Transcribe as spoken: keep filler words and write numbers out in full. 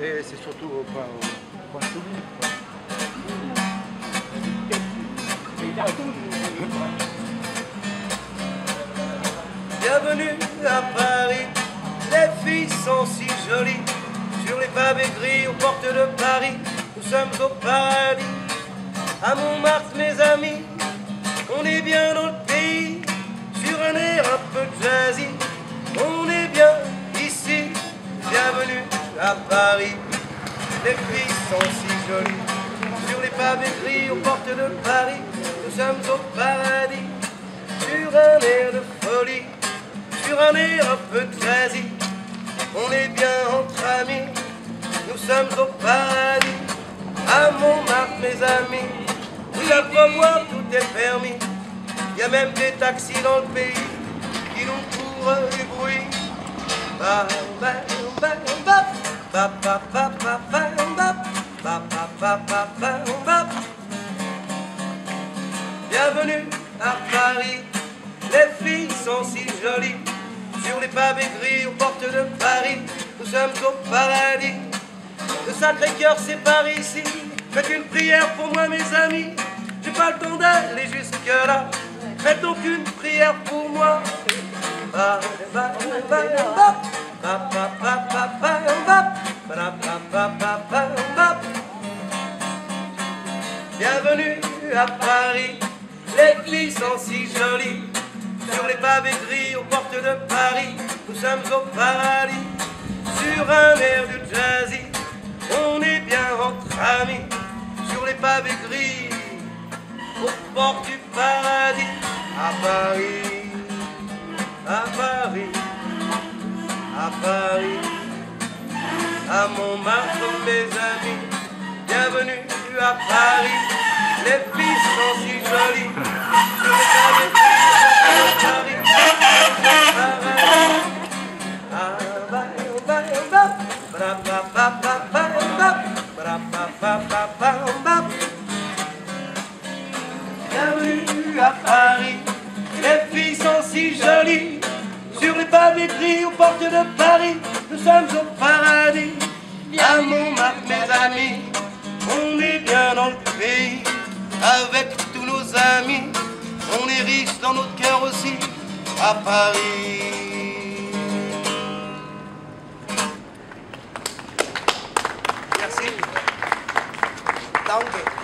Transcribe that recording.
mais c'est surtout au point, au point soumis. Bienvenue à Paris, les filles sont si jolies. Sur les pavés gris aux portes de Paris, nous sommes au paradis. À Montmartre, mes amis, on est bien dans le pays. Sur un air un peu jazzy, on est bien ici. Bienvenue à Paris, les filles sont si jolies. Sur les pavés gris aux portes de Paris, nous sommes au paradis. Sur un air de folie, sur un air un peu jazzy, on est bien entre amis, nous sommes au paradis. À Montmartre, mes amis, oui, à Montmartre, tout est permis. Il y a même des taxis dans le pays qui nous courent du bruit. Ba ba ba ba ba ba ba ba ba ba ba ba ba. Bienvenue à Paris, les filles sont si jolies. Sur les pavés gris aux portes de Paris, nous sommes au paradis. Le Sacré-Cœur c'est par ici, faites une prière pour moi mes amis. J'ai pas le temps d'aller jusque là, faites donc une prière pour moi. Ba ba ba ba ba ba ba ba ba ba ba ba. Bienvenue à Paris, les filles sont si jolies. Sur les pavés gris aux portes de Paris, nous sommes au paradis. Sur un air de jazzy, on est bien entre amis. Sur les pavés gris aux portes du paradis. À Paris, à Paris, à Paris, à Montmartre mes amis. Bienvenue à Paris, les filles sont si jolies. Sur les pavés gris, bienvenue à Paris, les filles sont si jolies. Sur les pavés gris aux portes de Paris, nous sommes au paradis. À Montmartre mes amis, on est bien dans le pays. Avec tous nos amis, on est riche dans notre cœur aussi. À Paris. Merci. Danke.